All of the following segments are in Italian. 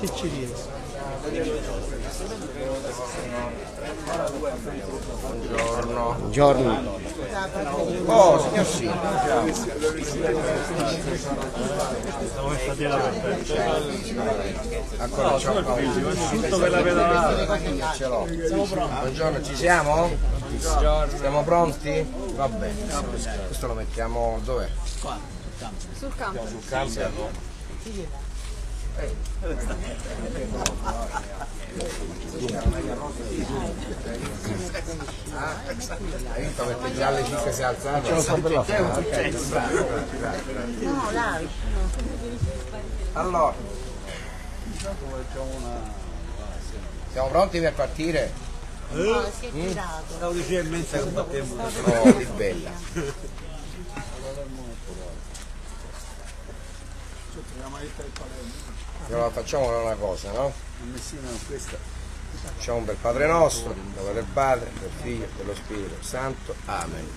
se ci riesco. Buongiorno. Buongiorno. Oh, signor Sino. Dove state la ancora c'ho il tutto per la pedalata. Ce l'ho. Buongiorno, ci siamo? Buongiorno. Siamo pronti? Va bene. Questo lo mettiamo dov'è? Qua. Sul campo. Sul campo. Hai visto perché già alle 5 si è alzato? Ce lo so per la festa. No, dai. Allora, siamo pronti per partire? No, si è tirato. La odissea è immensa che battiamo. Oh, che bella. La maglietta del Palermo. Allora facciamo una cosa, no? In Messina questa. Facciamo un bel Padre nostro, in nome del Padre, del Figlio, dello Spirito Santo. Amen.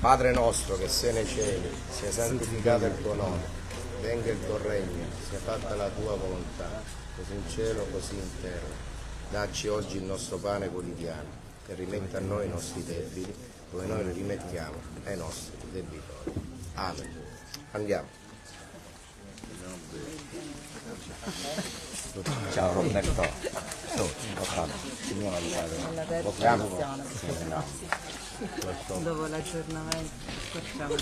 Padre nostro che sei nei cieli, sia santificato il tuo nome. Venga il tuo regno, sia fatta la tua volontà, così in cielo, così in terra. Dacci oggi il nostro pane quotidiano, che rimetta a noi i nostri debiti, come noi li rimettiamo ai nostri debitori. Amen. Andiamo. Ciao Roberto, dopo l'aggiornamento facciamo.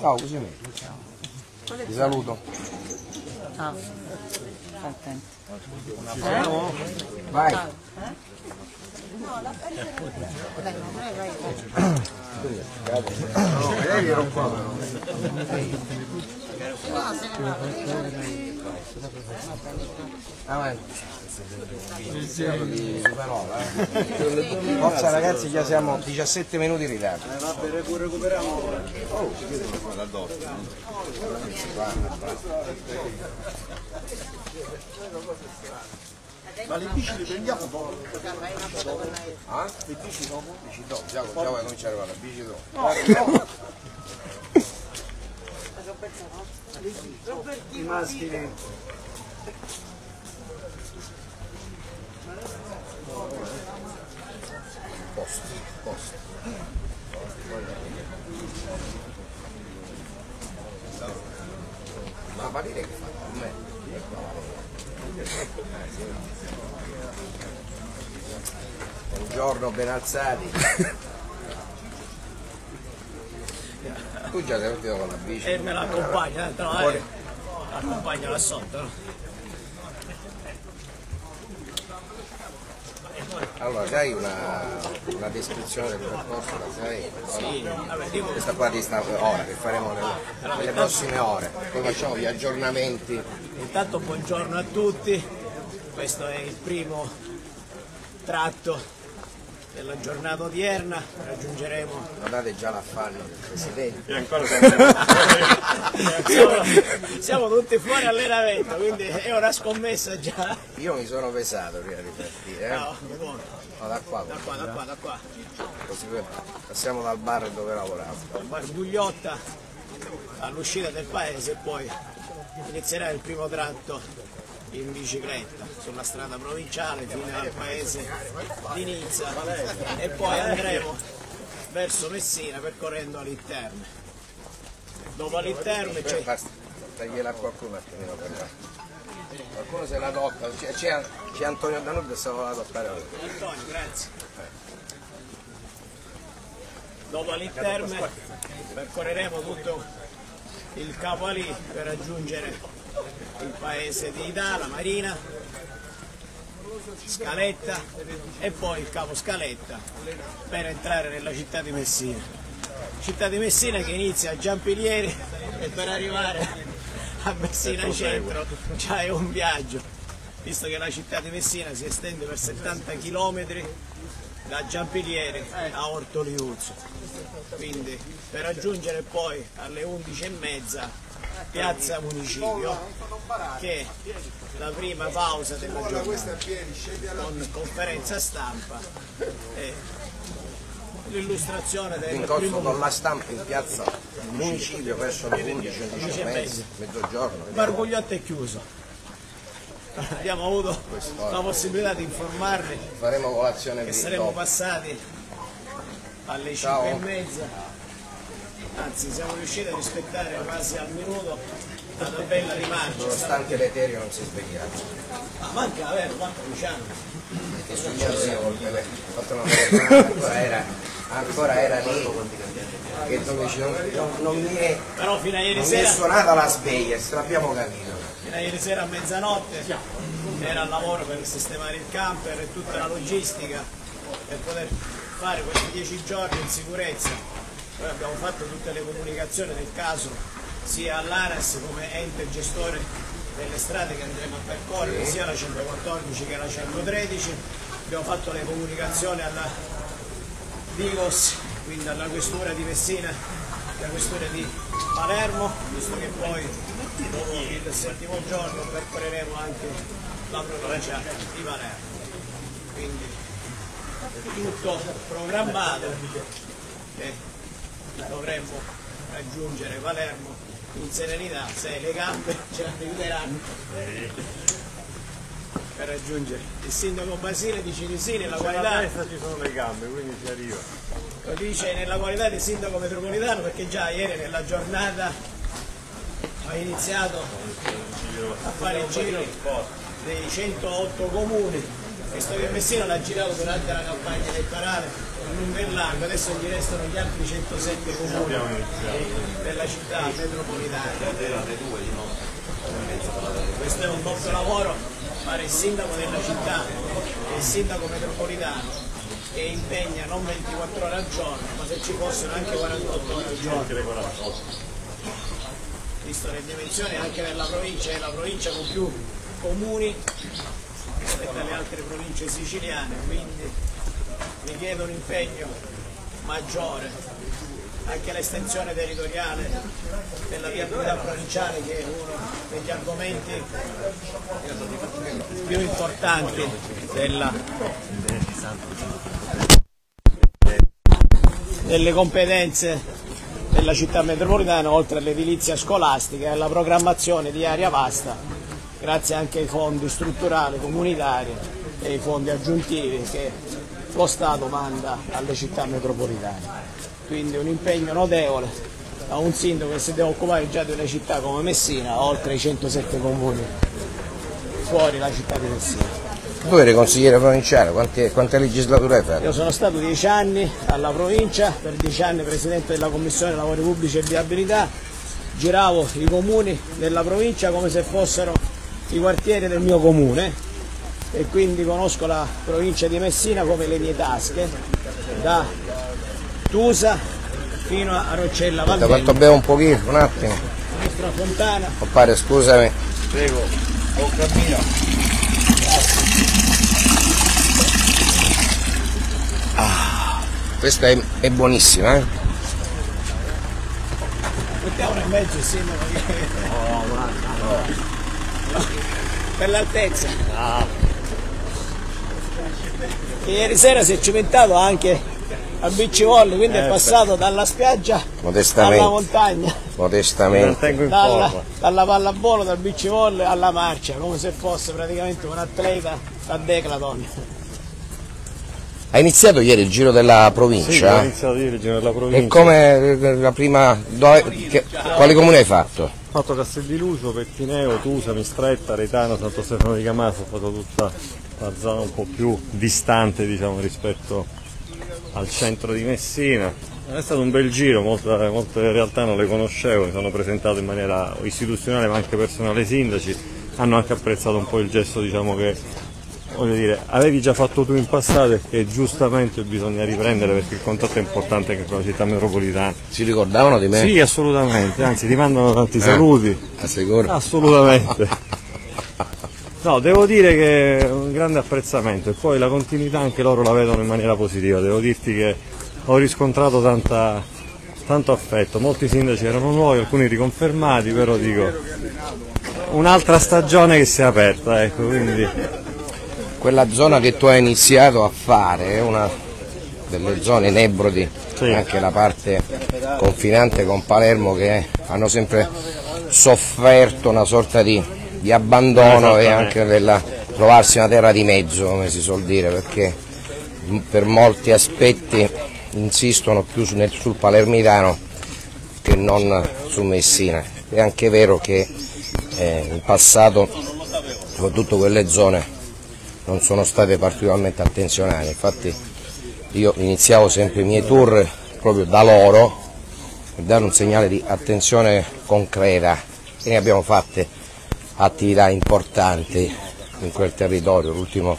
Ciao, così mi ti saluto. Ah, attento. Vai. No, la vai. Forza ragazzi, già siamo 17 minuti in ritardo. Recuperiamo. Oh, ci vediamo la doppia. Ma le bici le prendiamo dopo? Ah? Le bici dopo? Bici dopo, già vuoi cominciare a parlare, bici dopo. I maschili posto ma valere che fa con me buongiorno ben alzati. Tu già sei partito con la bici? E me la accompagna, l'accompagno là sotto. Allora, sai una descrizione del percorso, la sai? Sì, allora, questa qua dista ora, che faremo nelle prossime ore, poi facciamo gli aggiornamenti. Intanto buongiorno a tutti, questo è il primo tratto della giornata odierna, raggiungeremo... Guardate già l'affanno del Presidente. Io ancora siamo tutti fuori allenamento, quindi è una scommessa già. Io mi sono pesato prima di partire. No, buono. No, da qua. Così passiamo dal bar dove lavoravo. Al Bar Bugliotta, all'uscita del paese, poi inizierà il primo tratto in bicicletta sulla strada provinciale fino al paese di Nizza e poi andremo verso Messina percorrendo all'interno. Dopo all'interno c'è... Tagliela a qualcuno attimino per là. Qualcuno se la tocca, c'è Antonio Danub che stava la parola. Antonio, grazie. Dopo all'interno percorreremo tutto il capo lì per raggiungere il paese di Itala, Marina, Scaletta e poi il capo Scaletta per entrare nella città di Messina. Città di Messina che inizia a Giampilieri e per arrivare a Messina Centro già è un viaggio, visto che la città di Messina si estende per 70 km da Giampilieri a Orto Liuzio. Quindi per raggiungere poi alle 11:30 piazza Municipio, che è la prima pausa della giornata con conferenza stampa e l'illustrazione del incontro con la stampa in piazza Municipio verso le 11:30, mezzogiorno. Il Bar Bugliotta è chiuso, abbiamo avuto la possibilità di informarvi. Faremo colazione che saremo passati alle 5:30, anzi siamo riusciti a rispettare quasi al minuto la tabella di marcia. Nonostante l'Eterio non si svegliava. Ma manca, vero, manca Luciano. Che succedeva col bebè? Ancora era lì, che non mi è, però fino a ieri sera, è suonata la sveglia, se l'abbiamo capito. Fino a ieri sera a mezzanotte era al lavoro per sistemare il camper e tutta la logistica per poter fare questi 10 giorni in sicurezza. Noi abbiamo fatto tutte le comunicazioni del caso sia all'ANAS come ente gestore delle strade che andremo a percorrere, sia la 114 che la 113, abbiamo fatto le comunicazioni alla DIGOS, quindi alla questura di Messina, alla questura di Palermo, visto che poi dopo il 7° giorno percorreremo anche la provincia di Palermo. Quindi tutto programmato e dovremmo raggiungere Palermo in serenità, se le gambe ce la aiuteranno per raggiungere il sindaco Basile di Cinisini nella qualità. Ci sono le gambe, quindi si arriva. Lo dice nella qualità di sindaco metropolitano, perché già ieri nella giornata ho iniziato a fare il giro dei 108 comuni, visto che Messina l'ha girato durante la campagna elettorale lungo e largo, adesso gli restano gli altri 107 comuni della città metropolitana. Questo è un nostro lavoro. Fare il sindaco della città e il sindaco metropolitano, che impegna non 24 ore al giorno ma se ci fossero anche 48 ore al giorno, visto le dimensioni anche della provincia, è la provincia con più comuni rispetto alle altre province siciliane, quindi mi chiedo un impegno maggiore, anche l'estensione territoriale della viabilità provinciale, che è uno degli argomenti più importanti delle competenze della città metropolitana, oltre all'edilizia scolastica e alla programmazione di area vasta, grazie anche ai fondi strutturali comunitari e ai fondi aggiuntivi che lo Stato manda alle città metropolitane. Quindi un impegno notevole a un sindaco che si deve occupare già di una città come Messina, oltre i 107 comuni fuori la città di Messina. Tu eri consigliere provinciale, quante legislature hai fatto? Io sono stato 10 anni alla provincia, per 10 anni presidente della Commissione Lavori Pubblici e Viabilità, giravo i comuni della provincia come se fossero i quartieri del mio comune e quindi conosco la provincia di Messina come le mie tasche, da Tusa fino a Roccella Valdello. Quanto bevo un pochino, un attimo. Nostra Fontana. Compare, scusami. Prego, buon cammino. Ah, questa è buonissima, eh? Mettiamo e mezzo insieme. No, no. Per l'altezza. No. Ieri sera si è cimentato anche a beach volley, quindi è passato dalla spiaggia alla montagna, modestamente, dalla pallavolo, dal beach volley alla marcia, come se fosse praticamente un atleta da decathlon. Ha iniziato ieri il giro della provincia? Sì, ho iniziato ieri il giro della provincia. E come la prima, quali comuni hai fatto? Ho fatto Castel di Lucio, Pettineo, Tusa, Mistretta, Retano, Santo Stefano di Camasso, ho fatto tutta la zona un po' più distante, diciamo, rispetto al centro di Messina. È stato un bel giro, molte in realtà non le conoscevo, mi sono presentato in maniera istituzionale ma anche personale ai sindaci, hanno anche apprezzato un po' il gesto, diciamo, che voglio dire, avevi già fatto tu in passato e che giustamente bisogna riprendere perché il contatto è importante anche con la città metropolitana. Si ricordavano di me? Sì, assolutamente, anzi ti mandano tanti saluti. Assicuro? Assolutamente. No, devo dire che è un grande apprezzamento e poi la continuità anche loro la vedono in maniera positiva, devo dirti che ho riscontrato tanto affetto, molti sindaci erano nuovi, alcuni riconfermati, però dico un'altra stagione che si è aperta, ecco, quindi. Quella zona che tu hai iniziato a fare è una delle zone Nebrodi, sì, anche la parte confinante con Palermo, che hanno sempre sofferto una sorta di di abbandono e anche della trovarsi una terra di mezzo, come si suol dire, perché per molti aspetti insistono più sul palermitano che non su Messina. È anche vero che in passato soprattutto quelle zone non sono state particolarmente attenzionate, infatti io iniziavo sempre i miei tour proprio da loro per dare un segnale di attenzione concreta, e ne abbiamo fatte attività importanti in quel territorio, l'ultimo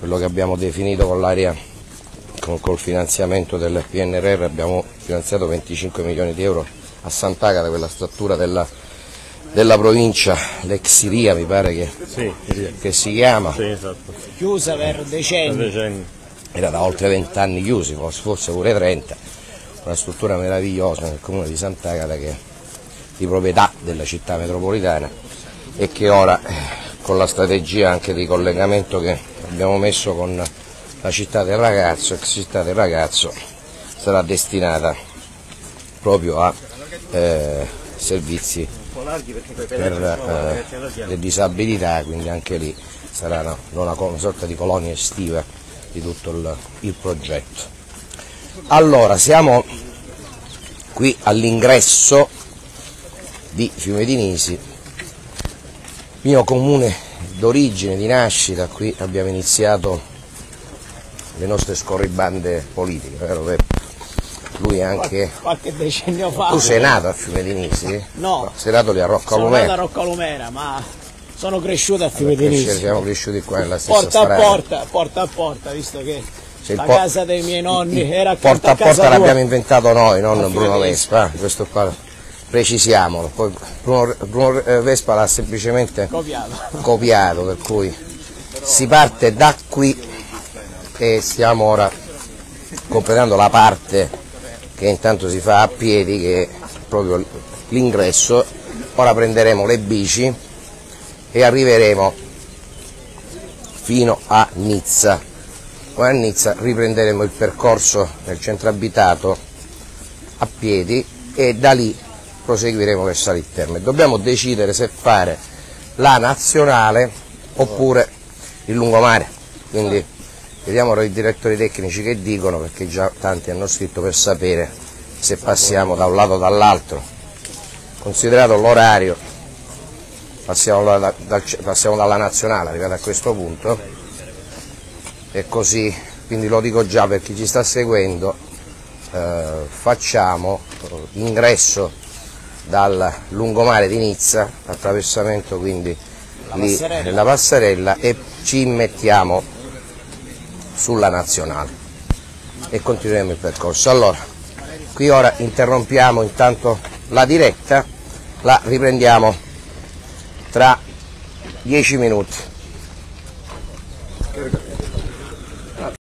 quello che abbiamo definito con l'area, col finanziamento del PNRR abbiamo finanziato 25 milioni di euro a Sant'Agata, quella struttura della provincia, Lexiria mi pare che si chiama, chiusa per decenni, era da oltre 20 anni chiusi, forse pure 30, una struttura meravigliosa nel comune di Sant'Agata che è di proprietà della città metropolitana e che ora con la strategia anche di collegamento che abbiamo messo con la città del ragazzo, ex città del ragazzo, sarà destinata proprio a servizi per le disabilità, quindi anche lì sarà una sorta di colonia estiva di tutto il progetto. Allora, siamo qui all'ingresso di Fiume di Nisi, mio comune d'origine, di nascita. Qui abbiamo iniziato le nostre scorribande politiche, vero Peppe? Lui anche qualche decennio fa. Tu sei nato a Fiume di Nisi? No, sei nato lì a Roccalumera? Sono nato a Roccalumera, ma sono cresciuto a Fiume di Nisi. Siamo cresciuti qua nella stessa strada. Porta a porta, visto che la casa dei miei nonni era porta a porta. L'abbiamo inventato noi, non Bruno Vespa, questo qua precisiamolo. Poi Bruno Vespa l'ha semplicemente copiato, per cui si parte da qui. E stiamo ora completando la parte che intanto si fa a piedi, che è proprio l'ingresso. Ora prenderemo le bici e arriveremo fino a Nizza. Poi a Nizza riprenderemo il percorso nel centro abitato a piedi e da lì proseguiremo verso l'Iterme. Dobbiamo decidere se fare la nazionale oppure il lungomare, quindi vediamo ora i direttori tecnici che dicono, perché già tanti hanno scritto per sapere se passiamo da un lato o dall'altro. Considerato l'orario, passiamo dalla nazionale, arrivati a questo punto, e così, quindi lo dico già per chi ci sta seguendo, facciamo ingresso dal lungomare di Nizza, attraversamento quindi lì nella passerella, e ci mettiamo sulla nazionale e continueremo il percorso. Allora, qui ora interrompiamo intanto la diretta, la riprendiamo tra 10 minuti.